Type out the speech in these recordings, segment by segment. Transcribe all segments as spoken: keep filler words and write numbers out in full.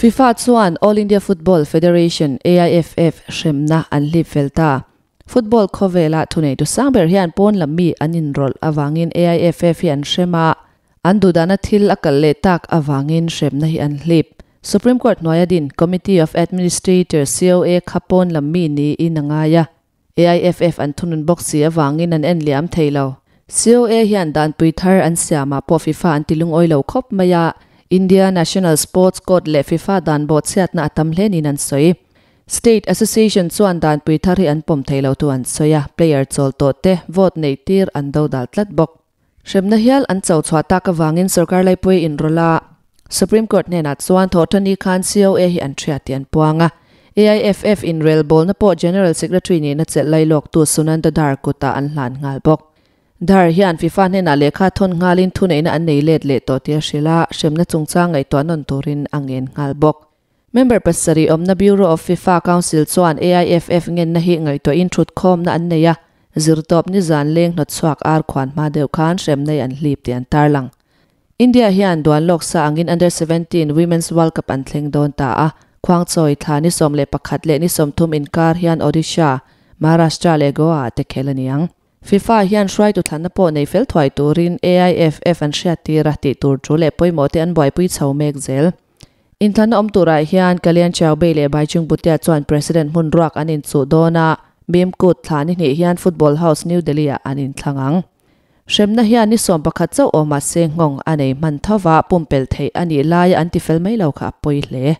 FIFA Atsuan, All India Football Federation, A I F F, Shemna and Lipfelta. Football Kovela Tune to Sangberhian Pon Lami and Inrol Avangin A I F F and Shema and Dudana Til Akale Tak Avangin Shemna and Lip. Supreme Court Noyadin, Committee of Administrators, C O A Kapon Lami ni Inangaya. A I F F and Tunun Boxi Avangin and Enliam Taylor. C O A Hian Dan Puitar and Siama Po FIFA and Tilung Oilo Kop Maya. India National Sports Court le FIFA dan bot siat na atam lenin an soi. State Association suan dan puitari an pom thailo tu an soya. Player chol to te vote nei tir an do dal tlat bok. Shremna hial an chau chwa ta ka wangin sarkar lai pui in rola. Supreme Court ne nat suan thotani khan C O A hi an triati an puanga. A I F F in Real Ball na po General Secretary ni na chet lai lok tu sunan da dar kuta an lan ngal bok. Dar hian FIFA ne na lekha thon ngalin thune in an nei let le to tia shela shemna chungcha ngai to non turin angen ngal bok. Member pasari omna Bureau of FIFA Council chuan A I F F ngen na hi ngai to in truth khom na an neya zirtop ni zan leng not chuak ar khwan ma deu khan shemnei an hlip tian tarlang. India hian duan lok sa angin under seventeen Women's World Cup an thleng don ta a khwang choi thani som le pakhat le ni som thum in kar hian Odisha Maharashtra le Goa te khelaniang. FIFA hian try to thanapo nei fel thwai turin A I F F an shati rati tur chu le poimote an boi pui chho mek zel in thana om turai hian kalian chaube le bai chung butia chuan president hunruak an in chu dona bim kut thani ni hian football house New Delhi an in thlangang shremna hian ni som pakhat chaw oma se ngong anei man thawa pumpel thei ani lai anti fel mai lo kha poi hle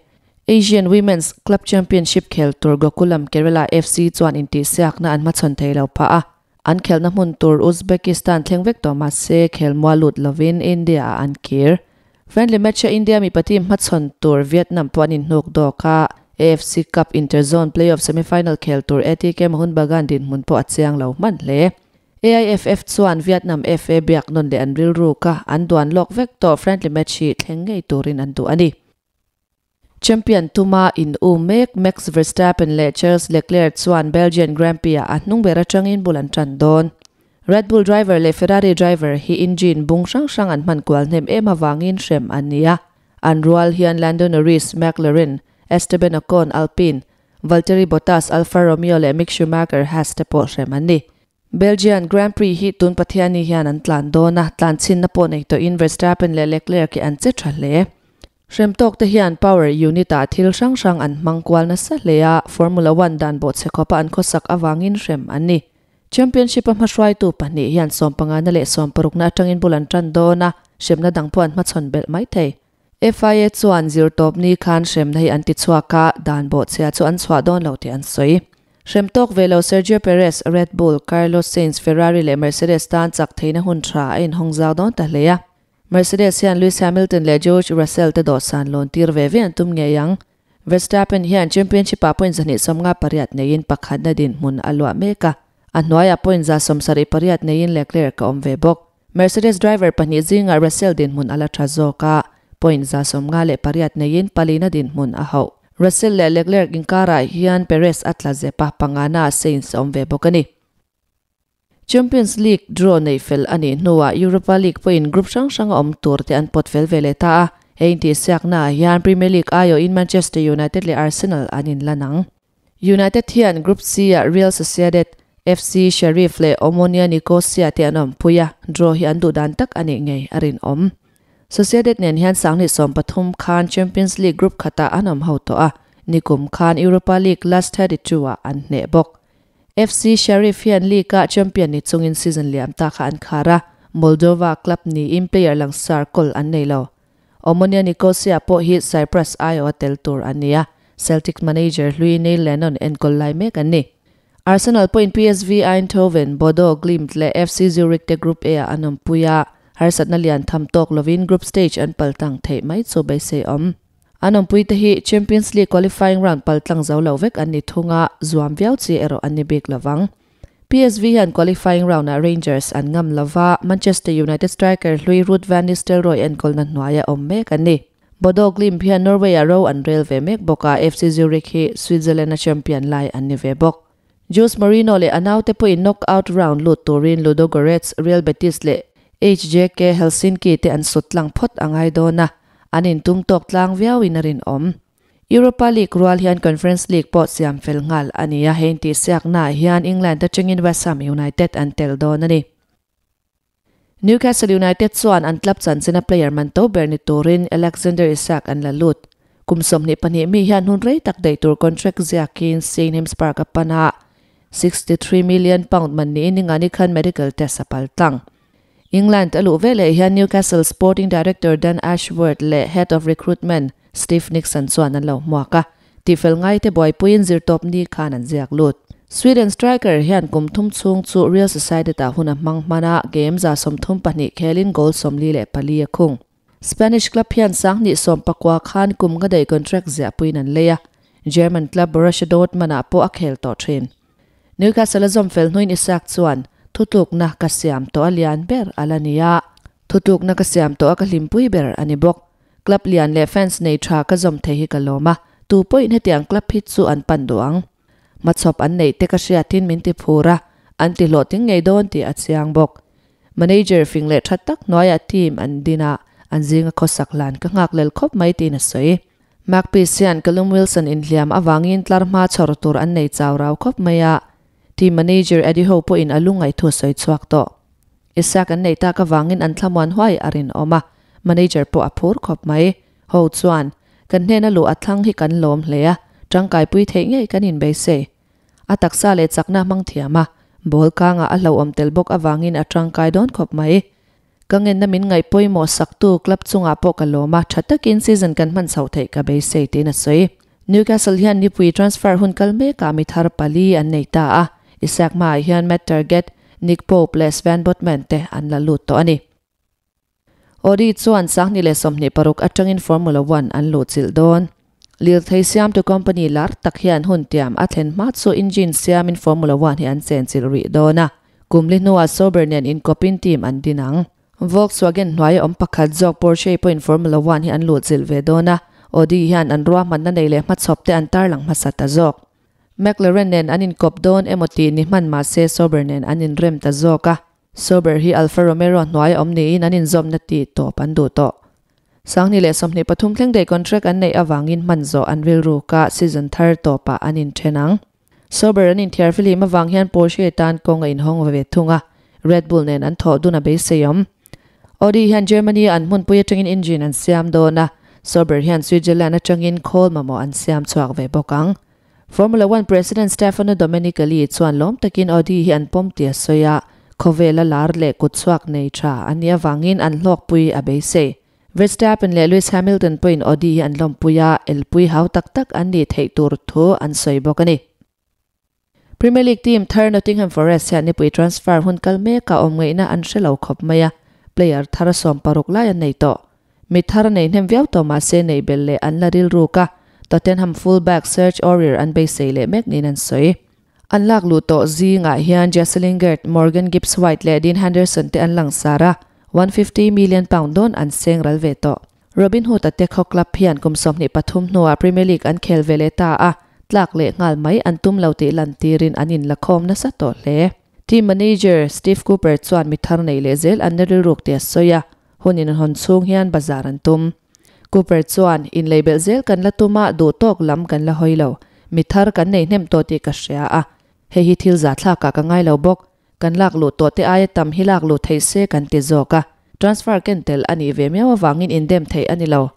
Asian Women's Club Championship khel tur gokulam Kerala F C chuan in ti siak na an ma chon thei lo pa a An khel na mun tur Uzbekistan thlengvek to ma se khel mua lut lovin India an kir. Friendly match India mi patim matson tur Vietnam puan in nuk do ka A F C Cup Interzone Playoff semifinal khel tur eti kem hun bagan din mun po atsiang lo man le. A I F F chuan Vietnam F A biak non le an ril ru ka an duan lok vek to friendly match hi thlengei turin an du ani. Champion Tuma in Umek, Max Verstappen le Charles Leclerc chuan Belgian Grand Prix a hnung bera tangin bulan chandon. Red Bull driver le Ferrari driver hi engine bung sang sang an man kwal nem em awangin shrem ania. An rual hian Lando Norris McLaren, Esteban Ocon Alpine, Valtteri Bottas Alfa Romeo le Mick Schumacher has tepo shrem ani. Belgian Grand Prix hi tun pathiani hian an tlan dona tlan chin na po nei to in Verstappen le Leclerc ki an chetra le. Shrem tok te hian power unit a thil sang sang an mangkwal na sa leya Formula One dan bot sekopa an khosak awangin shrem ani. Championship a hmashwai tu pani hian sompanga na le somporuk na atangin bulan tandona shremna dangpo an hmachon bel mai thei. F I A chuan zirtop ni khan shrem nei an ti chuaka dan bot se chu an chwa don lo te an soi. Shrem tok velo Sergio Perez Red Bull Carlos Sainz Ferrari le Mercedes tan chak theina hun thra in hongzau don ta leya. Mercedes hian Lewis Hamilton le George Russell te dosan lon tir ve ve an tum nge yang. Verstappen hian championship a point zani somnga pariat nein pakhat na din mun alwa meka. Anwaya point za somsari pariat nein Leclerc ka omve bok. Mercedes driver pani zinga Russell din mun ala trazoka. Point za somnga le pariat nein palina din mun ahau. Russell le Leclerc inkara hian Perez atla zepa pangana Sainz omve bokani. Champions League draw nei fel ani nuwa Europa League point group sang sang om tur te an pot fel veleta heinti siak na hian Premier League ayo in Manchester United le Arsenal anin lanang United hian group C Real Sociedad F C Zurich le Omonia Nicosia te anom puya draw hi an du dan tak ani ngei arin om Sociedad nen hian sangni som pathum khan Champions League group khata anom ho to a nikum khan Europa League last thirty-two an ne bok F C Sheriff hian Liga Champion ni chungin season liam ta kha an khara Moldova club ni in player lang circle an nei lo Omonia Nicosia po hi Cyprus Iowa tel tour ania Celtic manager Louis Neil Lennon en gol lai mek an ni Arsenal po in P S V Eindhoven Bodo Glimt le F C Zurich te group A anom puya harsat na lian tham tok lovin group stage an paltang thei mai chu bai se om Anom pui te hi Champions League qualifying round paltlang zau lo vek an ni thunga zuam viau chi ero an ni bik lawang P S V han qualifying round na Rangers an ngam lawa Manchester United striker Louis Ruud van Nistelrooy en golna hnuaia om mek an ni Bodo Glimt hian Norway aro an railway mek boka F C Zurich hi Switzerland champion lai an ni ve bok Jose Mourinho le anaute pui knockout round lut Turin Ludogorets Real Betis le H J K Helsinki te an sutlang phot angai dona Anin tum tok tlang viau in arin om Europa League Rual hian Conference League pot siam fel ngal ania hein ti siak na hian England ta chungin West Ham United an tel don ani. Newcastle United chuan an club chan sina player man to Bernie Turin, Alexander Isak an la lut. Kumsom ni pani mi hian hun rei tak dei tur contract ziakin Saint James Park apana sixty-three million pound man ni ningani khan medical test apal tang. England alu vele hian Newcastle Sporting Director Dan Ashworth le Head of Recruitment Steve Nixon chuan an lo muaka ti fel ngai te boy puin zir top ni khan an ziak lut. Sweden striker hian kum thum chung chu Real Sociedad ta huna mang mana game za som thum pani khelin goal som li le pali khung. Spanish club hian sang ni som pakwa khan kum ga dei contract zia puin an leya. German club Borussia Dortmund a po a khel to thin. Newcastle zom fel noin Isak chuan thutuk na ka siam to alian ber alania thutuk na ka siam to ka limpui ber ani bok. Club lian le fans nei tha ka zom the hi ka loma tu point hetiang club hit chu an pan doang machop an nei te ka sia tin min ti phura an ti lo ting ngei don ti achiang bok manager fingle thattak noya team an dina an jinga khosak lan ka ngak lel khop mai tin a sei Mark Pesian Callum Wilson in hliam awangin tlarma chortur an nei chawraw khop maya team manager Eddie Hope in alungai thu sei chuak to Isak an nei ta ka wangin an thlamuan huai arin oma manager po apur khop mai ho chuan kan hena lu athlang hi kan lom hleya tangkai pui the ngei kanin be se ataksa le chakna mangthiama bol kanga alo om telbok awangin atangkai don khop mai kangen namin ngai poimo saktu club chunga pokaloma thatakin season kan man sau thei ka be se tin a sei Newcastle hian nipui transfer hun kalme ka mithar pali an nei ta a Isak mai hian Matt Target Nick Pope plus Van Botman te an la lut to ani Odi chuan sahni le somni paruk atangin Formula One an lo chil don. Lil thei siam to company lar takhian hun tiam athen ma chu engine siam in Formula One hi an chen chil ri dona. Kumli noa sobernian in copin team an dinang. Volkswagen hnuai om pakhat jok Porsche po in Formula One hi an lo chil ve dona. Odi hian an ruah man na nei le ma chop te an tar lang ma sat ta jok. McLaren nen an in cop don emoti ni man ma se sobernian an in rem ta joka. Sober hi Alfa Romeo hnuai omni in anin zom na ti to pandu to sangni le somni pathum thleng dei contract an nei awangin manzo anvil ru ka season thar to pa anin thenang Sober anin thiar filim awang hian Porsche tan konga in hong ve thunga Red Bull nen an tho duna be seyom Audi hian Germany an mun pui tengin engine an siam dona Sober hian Switzerland atangin khol mamo an siam chuak ve bokang Formula One President Stefano Domenicali chuan lom takin Audi hi an pomtia soya Kovela lar le kutsuak nei tra ania wangin an lok pui abei se Verstappen le Lewis Hamilton point odi an lom puya el pui hau tak tak an ni thei tur tho an soi bokani Premier League team thar Nottingham Forest hian ni pui transfer hun kalme ka om ngeina an shelo khop maya player thar som paruk lai nei to mi thar nei hnem viau to ma se nei bel le an laril ruka Tottenham fullback Serge Aurier an be se le mek nin an soi Anlak luto zinga hian Jesselyn Gert Morgan Gibbs White le Dean Henderson te anlang sara one hundred fifty million pound don an sengral ve to Robin Hood te kho club hian kumsomni pathum noa Premier League an khel veleta a tlak le ngal mai an tum lauti lantirin anin lakhom na sa to le team manager Steve Cooper chuan mithar nei le zel an neri ruk te soya honin hon chung hian bazaran tum Cooper chuan in label zel kan latuma do tok lam kan la hoilo mithar kan nei hnem to ti ka shia a He hi thil za thla ka ka ngai lo bok kan lak lu to te ai tam hi lak lu thei se kan te zoka transfer kan tel ani ve mewa wangin in dem thei ani lo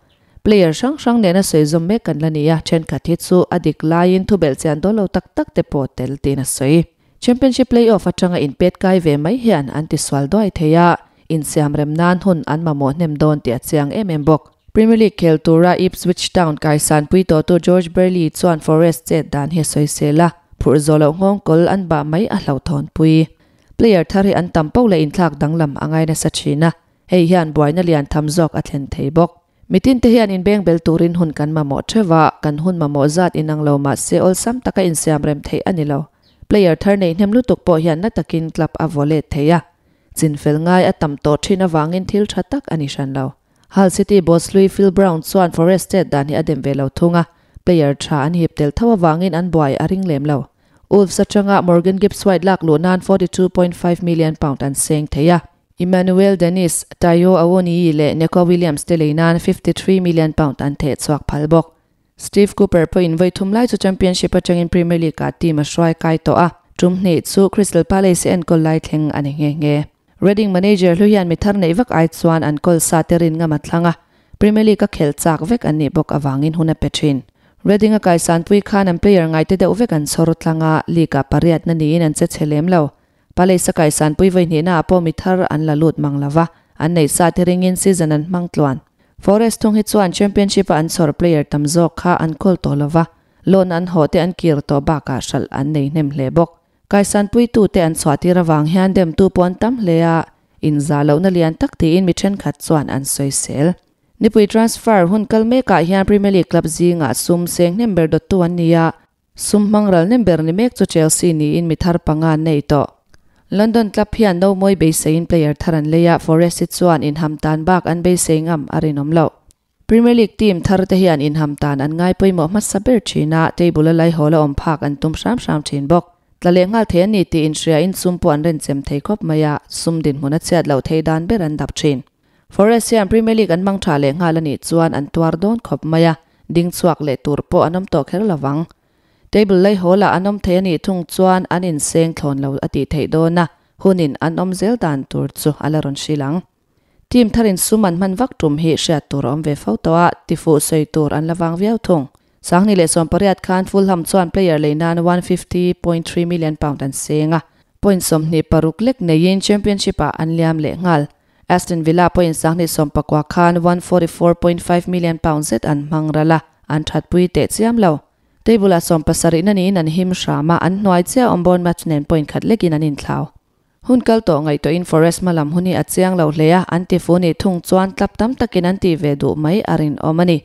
player sang sang ne na sei zom me kan lania chen ka thi chu adik lain thu bel chan do lo tak tak te po tel te na sei championship playoff atanga in pet kai ve mai hian anti swal doi theya in siam rem nan hun an ma mo hnem don ti achiang em em bok Premier League khel tura Ipswich Town kai san pui to to George Burley chuan Forest che dan he soi sela Pur zolo hong kol an ba mai a hlau thon pui. Player thari an tampo le in thak dang lam angai na sa china. Hei hian boy na lian tham jok a thlen thei bok. Mitin te hian in beng bel turin hun kan mamo thewa kan hun mamo zat inang lo ma se ol sam taka in siam rem thei ani lo. Player thar nei hnem lutuk po hian na takin club a vole theya. Chin fel ngai a tam to thina wangin thil thatak ani shan lo. Hull City boss Louis Phil Brown chuan Forest dan hi adem ve lo thunga. Player tha an hip tel thawa wangin an boy a ring lem lo. Wolves atanga Morgan Gibbs White lak lo nan forty-two point five million pound an seng theya Emmanuel Dennis Tayo Awoniyi le Neko Williams te le nan fifty-three million pound an the chuak phalbok Steve Cooper po in voi thum lai chu championship atangin Premier League ka team a hrai kai to a chumhne chu Crystal Palace en kol lai thleng ani nge nge Reading manager Luian Mithar nei vak ai chuan an kol sa terin nga mathlanga Premier League ka khel chak vek ani bok awangin huna petrin Reading a kai san pui khan an player ngai te deuh vek an sorotlanga league a pariat na niin an che chelem lo Palace a kai san pui voi ni na po Mithar an la lut manglava an nei sa tering in season an mangtluan Forest thung hi chuan championship an sor player tamzok kha an kol tolova lon an hote an kir to ba ka shal an nei nem hle bok kaisan pui tu te an chwati rawang hian dem tu pon tam hlea in zalo na lian takti in mi then khat chuan an soi sel nipui transfer hun kalme ka hian Premier League club zinga sum seng number dot tu an nia sum mangral number ni mek chu Chelsea ni in mi thar panga nei to London club hian no moi be sein player tharan leya Forest chuan in hamtan bak an be seingam arinom lo Premier League team thar te hian in hamtan an ngai poimo ma saber china table lai hola om phak an tum sham sham thin bok tlale ngal the ni ti in ria in sum pon ren chem thei khop maya sum din huna chat lo thei dan beran dap thin Forest hian Premier League an mang tha le ngalani chuan an tuar don khop maya ding chuak le turpo anom to khel lawang Table lay hola anom the ni thung chuan an in seng thon lo ati thei dona hunin an om zel dan tur chu alaron silang team tharin suman man vak tum hi sha tur om ve photo a tifu sei tur an lawang viau thung sangni le som pariat khan Fulham chuan player le nan one hundred fifty point three million pound an senga point som ni paruk lek nei in championship a an liam le ngal Aston Villa point sangni som pakwa khan one hundred forty-four point five million pounds set an mangrala an that pui te chiam lo Table som pasarina ni an him shrama an noi che ombon match nen point khat lekin an in thlau hun kal to ngai to in Forest malam huni achiang lo hleya anti phone thung chuan club tam takin an ti ve du mai arin omani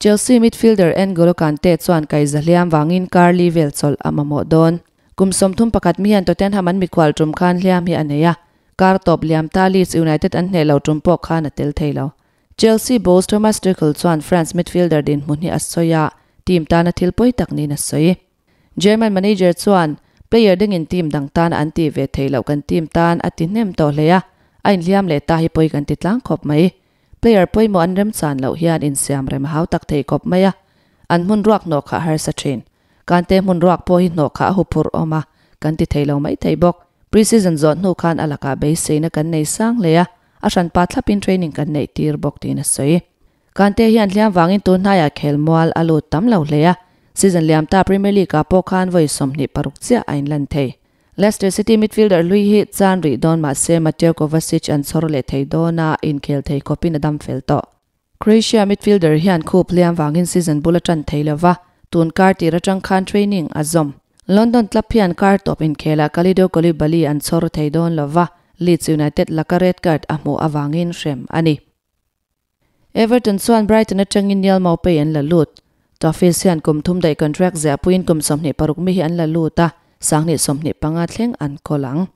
Chelsea midfielder N'Golo Kante chuan kai zaliam wangin Carly Velchol amamo don kumsom thum pakhat mi an Tottenham an mikwal tum khan hliam hi aneya kar top liam ta Leeds United an hnelo tumpo khan atel theilo Chelsea boss Thomas Tuchel chuan France midfielder din hmuni asoya team tana thilpoi takni na soi German manager chuan player ding in team dang tan anti ve theilo kan team tan ati nem to hleya ain liam le ta hi poi kan titlang khop mai player poi mo anrem chan lo hian in siam rem hau tak thei khop maya an mun ruak no kha har sa thin kan te mun ruak po hi no kha hupur oma kan ti theilo mai thei bok pre-season zone no khan alaka be seina kan nei sang leya ashan pathlapin training kan nei tir bok tin a soi Kante hian hliam wangin tu hnaiah khel mual alu tam lo hleya season liam ta Premier League a pokhan voi somni paruk chia ain lan thei Leicester City midfielder Louis hi chan ri don ma se Mateo Kovacic an sorle thei dona in khel thei kopin adam felto Croatia midfielder hian khup hliam wangin season bulatan theilawa tun kar tira tang khan training azom London club hian kar top in khela Kalidou Koulibaly an sor thei don lawa Leeds United laka red card amu awangin rem ani Everton chuan Brighton atangin nial mau pe an la lut Toffees hian kum thum dai contract zia puin kum somni paruk mi hi an la luta sangni somni panga thleng an kolang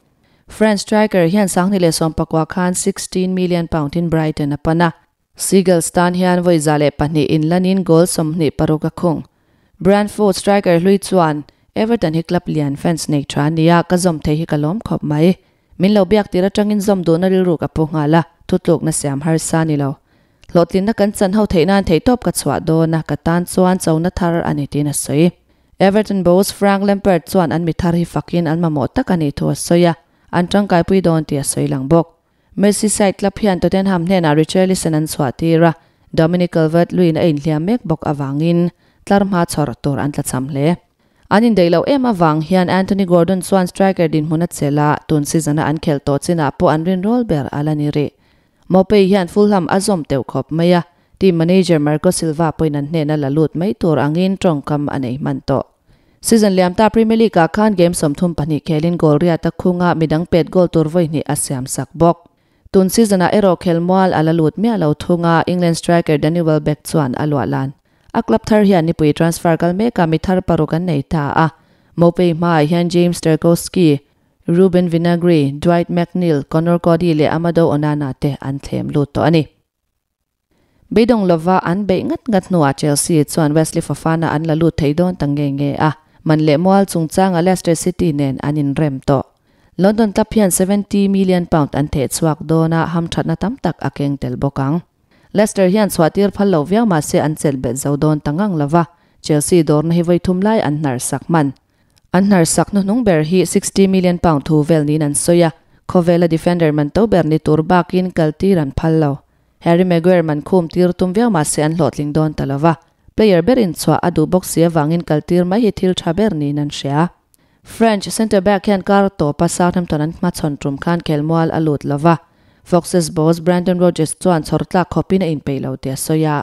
French striker hian sangni le som pakwa khan sixteen million pound in Brighton apana Seagull stan hian voi zale pani in lanin goal somni paruka khung Brentford striker Louis chuan Everton hi club lian fans nei thania ka zom thei hi kalom khop mai minlo biak tira tangin zom do na rilru ka pungala thutlok na siam har sani lo Lotlin na kan chan ho theinan thei top ka chwa do na ka tan chuan chona thar ani tin a soi Everton boss Frank Lampard chuan an mi thar hi fakin an mamo tak ani thu soya an tangkai pui don ti a soi lang bok Merseyside club hian Tottenham hnena Richarlison an chwatira Dominic Calvert-Lewin a in hliam mek bok awangin tlarma chhor tur an tla cham hle anin deilo em awang hian Anthony Gordon chuan striker din huna chela tun season an khel to china po an rin rol ber alani re Mopei hian Fulham azom teu khop maya team manager Marco Silva poinan hnena lalut mai tur angin tongkam anei manto season liamta Premier League ka khan game somthum pani khelin goal ria ta khunga midang pet goal tur voi ni asiam sak bok tun season a ero khelmual alalut mi alo thunga England striker Danny Welbeck chuan alwa lan a club thar hian nipui transfer kal me ka mi thar parukan nei tha a Mopei mai hian James Tarkowski Ruben Vinagre, Dwight McNeil, Connor Cody le Amado Onana te an them lut to ani. Beidong lova an be ngat ngat nuwa Chelsea chuan Wesley Fofana an la lut thei don tange nge a man le mual chung changa Leicester City nen anin rem to. London club hian seventy million pound an the chuak dona ham that na tam tak akeng tel bokang. Leicester hian swatir phal lo viau ma se an chel bet zo don tangang lawa Chelsea dor na hi voi thum lai an hnar sak man an hnar sak nu nung ber hi sixty million pound thu vel ni nan soya khovela defender man to ber ni tur bakin kalti ran phal lo Harry Maguire man khum tir tum viau ma se an hlotling don talawa player berin chwa adu box se wangin kaltir mai hi thil tha ber ni nan shea French center back hian kar to pa Southampton an ma chon trum khan khelmual alut lawa Foxes boss Brandon Rodgers chuan chortla khopina in peilo te soya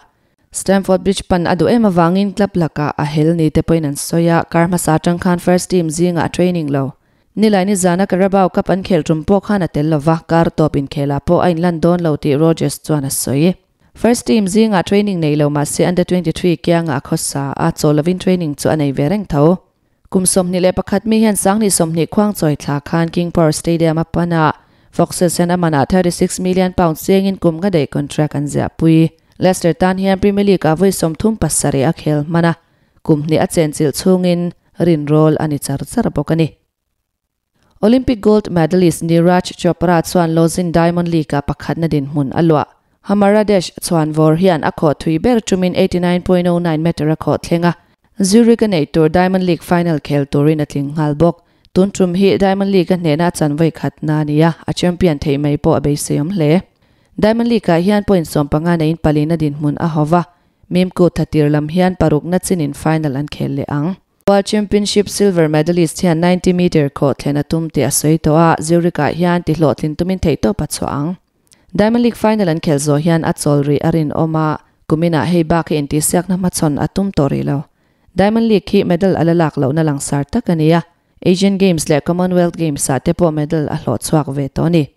Stamford Bridge pan adu ema wangin club laka a hel ni te poin an soya karma sa tang khan first team zinga training lo nilai ni jana Carabao Cup an khel tum po khan atel lawa kar top in khela po ain London lo ti Rodgers chuan a soye first team zinga training nei lo ma se under twenty-three kyanga khosa a cholovin training chu anei vereng tho kumsom ni le pakhat mi hian sang ni somni khwang choi thla khan King Power Stadium apana Foxes and Amana thirty-six million pounds saying in Kumga Day contract and Zapui. Leicester Tan here Premier League away some Tum Passari Akhel Mana. Kumni Atsensil Tsungin, Rin Roll and its Arabokani. Olympic gold medalist Niraj Chopra Swan Lozin Diamond League Pakadnadin Mun Alwa. Hamaradesh Swan Vorhian Akot to Iberchumin eighty-nine point zero nine meter Akot Linga. Zurich Nator Diamond League final Kel Torinating Halbok. Tuntrum hi Diamond League nena chan vai khatna nia a champion thei mai po abei sem hle Diamond League ka hian point som panga na in palina din mun a hova mem ko thatir lam hian paruk na chin in final an khel le ang World Championship silver medalist hian ninety meter ko thena tum te asoi to a Zurich ka hian ti hlotlin tumin thei to patso ang Diamond League final an khel zo hian a cholri arin oma kumina heiba ke enti siak na machon atum tori lo Diamond League hi medal alalak lo na lang sar takania Asian Games le Commonwealth Games sa tepo medal a lot swak ve toni.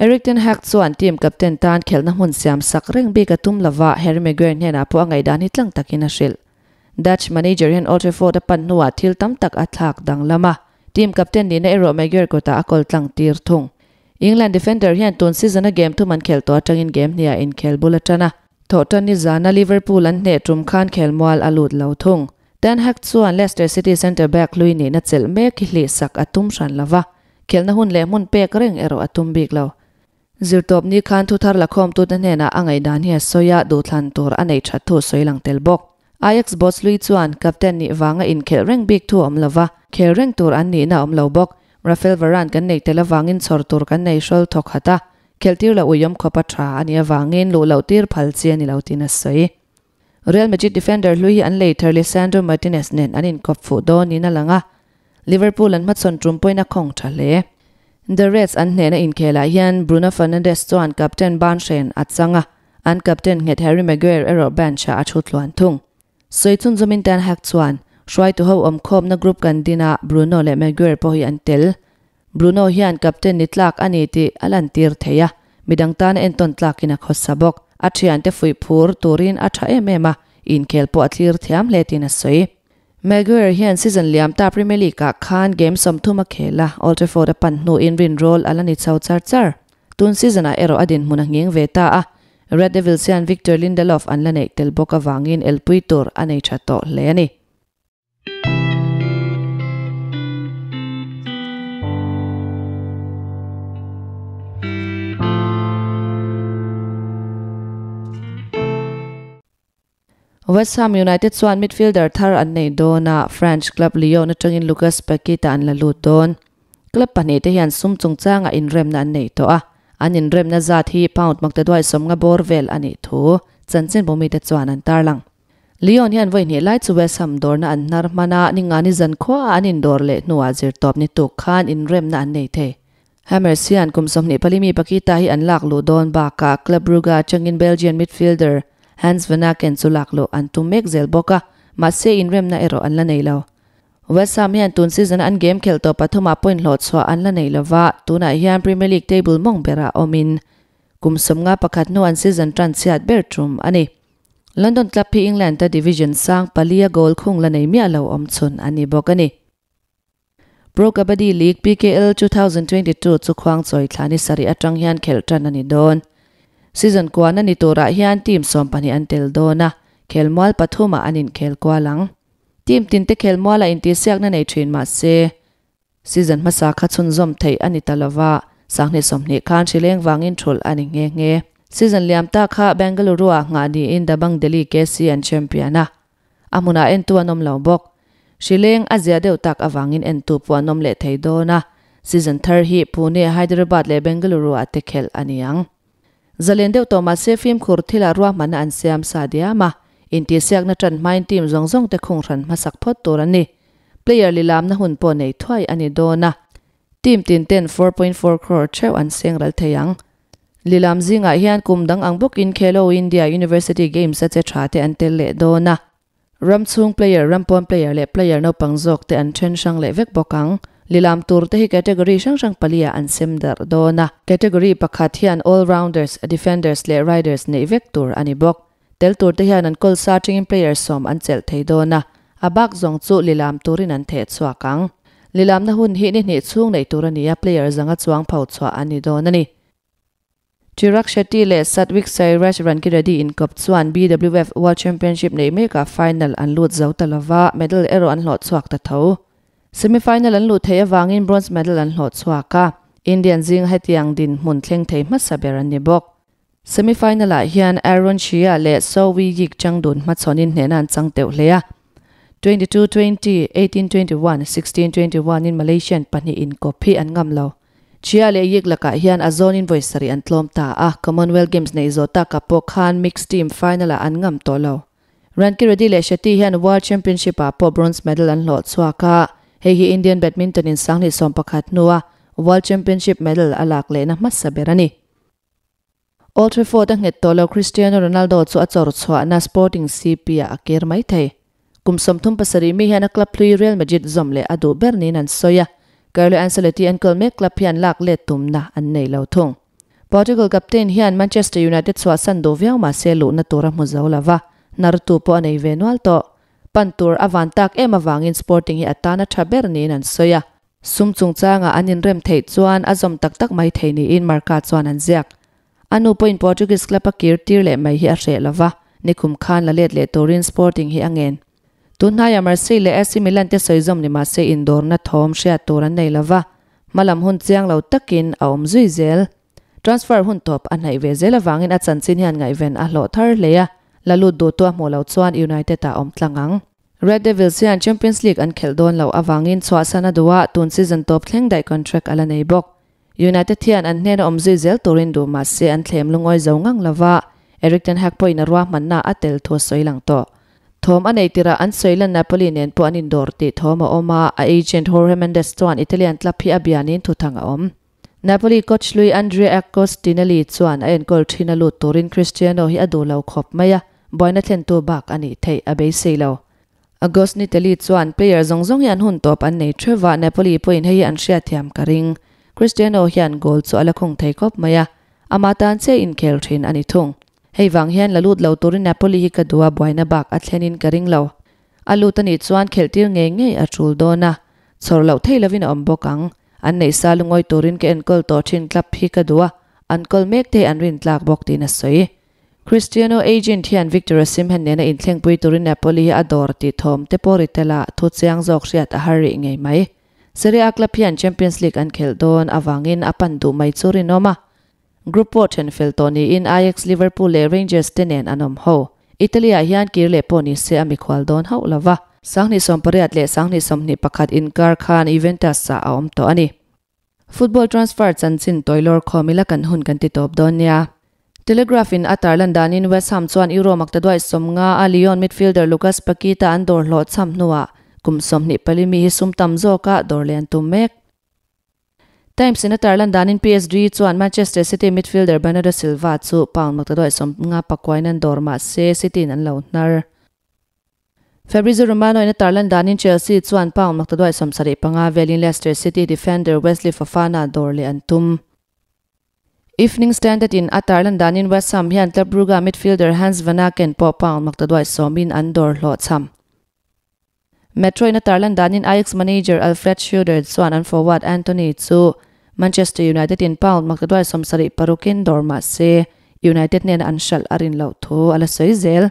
Erik ten Hag chuan team captain tan khel na hun siam sak reng bi ka tum lawa Harry Maguire hena po angai dan hitlang takina shil. Dutch manager Ian Otteford pan nuwa thil tam tak a thak dang lama. Team captain ni na Ero Maguire ko ta akol tlang tir thung. England defender hian ton season a game tu man khel to atangin game nia in khel bulatana. Tottenham ni zana Liverpool an ne trum khan khel mual alut lo thung. Ten Hag chuan Leicester City center back lui ni na chel me khi hli sak atum ran lawa kelna hun le mun pek reng ero atum bik lo zirtop ni khan thu thar la khom tu na nena angai dan hi soya du thlan tur anei tha thu soilang tel bok Ajax boss lui chuan captain ni wanga in khel reng bik thu om lawa khel reng tur an ni na om lo bok Rafael Varane kan nei tel awangin chor tur kan nei shol thok hata kheltir la uyom khopa tha ani awangin lo lo tir phal chian ni lo tin a soi Real Madrid defender Luis and later Lisandro Martinez nen anin kop fu do ni na langa Liverpool an matson trum poina khong thale The Reds an nena in khela hian Bruno Fernandes chuan captain ban shen achanga an captain nget Harry Maguire ero bancha athutluan thung Soichun zomin tan hak chuan shwai to ho om khom na group kan dina Bruno le Maguire po hi an tel Bruno hian captain nitlak ani ti alan tir theya midang tan enton tlakina khosabok Atrian te fui pur turin atha emema in kelpo atlir thiam letina soi Maguire hian season liam ta Premier League ka khan game som thuma khela Old Trafford a pan nu in win roll alani chau char char tun season a ero adin huna ngeng veta a Red Devils hian Victor Lindelof an lanei tel boka wangin elpui tur anei tha to hle ani West Ham United chuan midfielder Thar an nei dona French club Lyon atangin Lucas Paqueta an la lut don club pahnih te hian sum chung changa in remna an nei to a an in remna zat hi pound makte duai somnga borvel ani thu chanchin bomi te chuan an tarlang Lyon hian voi hnih lai chu West Ham dorna an nar mana ningani zan khwa an in dor le nuwa zir top ni tuk khan in remna an nei the Hammers hian kumsomni palimi Paqueta hi an lak lu don ba ka club Brugge changin Belgian midfielder Hans Van Aken and Sulaklo and to make Zelboka Masse in Remna Ero and Lanelo. West Ham and Tun season and game Kelto Patoma point Lotswa and Lanelova, Tuna Hian Premier League table Mongbera Omin. Cum Somga Pacat no and season Transiat Bertrum Annie. London Club P. England Division Sang Palia Goal Kung Lane Mialo Omtsun Annie Bogani. Pro Kabaddi League P K L twenty twenty-two to Kwang Soy Tlani Sari Atrangian Keltran Annie Don. Season kwana ni tora hian team sompani antel dona khelmual pathuma anin khel kwalang team tinte khelmuala inti siakna nei thin ma se season masa kha chunjom thei ani talawa sangni somni khan chileng wangin thul ani nge nge Season liam takha Bengaluru a ngadi in dabang Delhi K C and championa. Amuna entu anom laubok. Shileng azia deu tak avangin entu puanom le theidona. Season third hi Pune Hyderabad le Bengaluru a tekhel aniang. Zalendeu to mase film khurthila ruah mana an siam sadiama. Inti siak na tran main team zong zong te khung ran masak phot torani. Player lilam na hun po nei thwai ani dona. Team tin ten four point four crore cheu an sengral theyang. Lilam zinga hian kumdang ang book in Khelo India University Games at Chathate antel le dona. Ramchung player rampon player le player no pangjok te an then sang le vek bokang. Lilam tur te hi category sang sang palia an semdar dona. Category pakhat hian all rounders, defenders le riders nei vek tur ani bok. Tel tur te hian an kol starting in players som an chel thei dona. Abak zong chu lilam turin an the chuakang. Lilam na hun hi ni ni chung nei turania player zanga chuang phau chwa ani dona ni. Chirag Shetty le Satwik Sairaj Rankiradi in Cup Chuan B W F World Championship nei meka final an lut zau talava medal ero an hlot chuak ta tho. Semifinal an lut thei awangin bronze medal an hlot chuaka. Indian jing hetiang din hmun thleng thei ma saberan ni bok. Semifinal a hian Aaron Chia le Sowi Yik Changdun ma chonin hnenan changteu hleya. twenty-two twenty, eighteen twenty-one, sixteen twenty-one in Malaysian pani in kopi an ngam lo. Chia le yek laka hian a zone in voisari an tlom ta a Commonwealth Games nei zota kapok han mixed team final a an ngam to lo. Rankiradi le Shetty hian World Championship a po bronze medal an hlot chuaka. Hei hi Indian badminton in sangni som pakhat nuwa World Championship medal alak le na mas saberani. Old Trafford ang nget to lo Cristiano Ronaldo chu a chor chwa na Sporting C P a aker mai thei. Kumsom thum pasari mi hian a club lui Real Madrid zom le adu bernin an soya. Carlo Ancelotti and Colmec Lapian Lak let tumna and nei lo thung. Portugal captain hian Manchester United swa san do viau ma selu na tura muzolava. Nartu po nei venual to. Pantur avantak em avangin Sporting hi atana thabernin an soya. Sumchung changa anin rem thei chuan azom tak tak mai thei ni in marka chuan an ziak. Anu po in Portuguese club akirtir le mai hi a re lova. Nikum Khan la let le Turin Sporting hi angen. Tunhaya Marseille le A C Milan te soizom ni ma se indoor na thom shia turan nei lova. Malam hun chiang lo takin a om zui zel. Transfer hun top an hai ve zel avangin a chan chin hian ngai ven a hlo thar leya. Lalu do tu a mo lo chuan United a om tlangang. Red Devils hian Champions League an khel don lo avangin chwa sana duwa tun season top thleng dai contract ala nei bok. United hian an hnen om zui zel turin du ma se an thlem lungoi zo ngang lova. Erik ten Hag poin a ruah manna a tel thu soilang to. Thom anei tira an soilan Napoli nen po an indoor ti thom a oma a agent Jorge Mendes chuan Italian club hi abianin thuthang a om. Napoli coach Luis Andrea Agostinelli chuan a en goal thina lut turin Cristiano hi adu lo khop maya boina thlen tu bak ani thei a be seilo. Agostinelli chuan player zong zong hian hun top an nei threwa Napoli point hei an ria thiam karing. Cristiano hian goal chu ala khong thei khop maya amatan se in khel thin ani thung. Hei wang hian lalut lo turin Napoli hi kadua boina bak athlenin karing lo. Alutani chuan kheltir nge nge atul dona. Chor lo thei lovin om bokang. An nei salungoi turin ke ankol to thin club hi kadua. Ankol mek te anrin tlak bok tin asoi. Cristiano agent hian Victor Osim han nena in thlengpui turin Napoli hi ador ti thom te poritela thu chiang jok riat a hari nge mai. Serie A club hian Champions League an khel don awangin apan du mai churinoma. Grupo Chenfeltoni in Ajax Liverpool le Rangers tenen anom ho. Italia hian kirle poni se amikwal don ho lava. Sangni som pariat le sangni som ni pakhat in Karkhan Juventus sa aom to ani. Football transfer chan chin toilor khomila kan hun kan ti top don nia. Telegraph in Atar London in West Ham chuan Euro maktadwai somnga a Lyon midfielder Lucas Paqueta an dor hlot chamnuwa. Kumsom ni palimi hi sumtam zoka dorlen tumek. Times in Ireland in P S G chuan Manchester City midfielder Bernardo Silva chu pound maktadoi som nga pakwain dorma se City nan lo nar. Fabrizio Romano in Ireland in Chelsea chuan pound maktadoi som sari panga velin Leicester City defender Wesley Fofana dorle antum. Evening Standard in Ireland in West Ham hian club Brugge midfielder Hans van Aken po pound maktadoi som in andor hlot sam. Metro in Ireland in Ajax manager Alfred Schüder chuan an forward Anthony chu Manchester United in pound maktadwai som sari parukin dorma se United nen an shal arin lo thu ala soizel.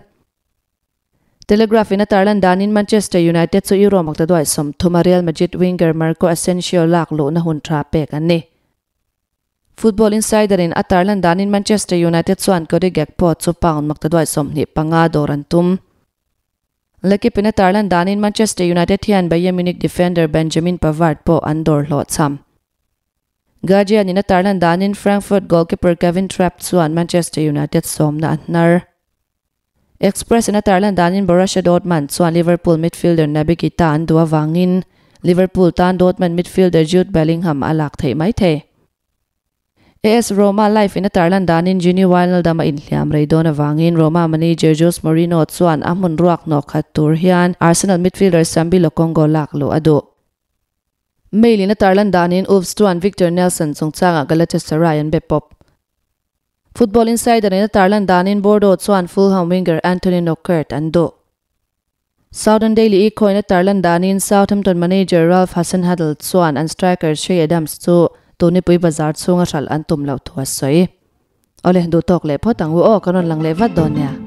Telegraph in Ireland in Manchester United chu Euro maktadwai som thuma Real Madrid winger Marco Asensio lak lo na hun tra pek an ni. Football Insiderin atarlan danin Manchester United suan kodigek pot so paun magtadwai somni pangadoran tum. Lekipin atarlan danin Manchester United hian Bayern Munich defender Benjamin Pavard po andor lot sam. Gajian in atarlan danin Frankfurt goalkeeper Kevin Trapp suan Manchester United somna atnar. Express in atarlan danin Borussia Dortmund suan Liverpool midfielder Naby Keita andua wangin. Liverpool tan Dortmund midfielder Jude Bellingham alak thei mai the. AS Roma life in atarlan danin Gini Wijnaldum in hliam reidona wangin Roma manager Jose Mourinho chuan amun ruak nok khatur hian Arsenal midfielder Sambi Lokongo lak lo adu. Mail in atarlan danin Wolves chuan Victor Nelson chungchanga Galatasaray an bepop. Football Insider in atarlan danin Bordeaux chuan Fulham winger Anthony Knockaert an do. Southern Daily Echo in atarlan danin Southampton manager Ralph Hasenhuttl chuan and striker Shea Adams chu Tony Pui Bazar Sunga Shal Antum Lau Tuasoi. Ole do talk le potang wo o kanon lang le vat donya.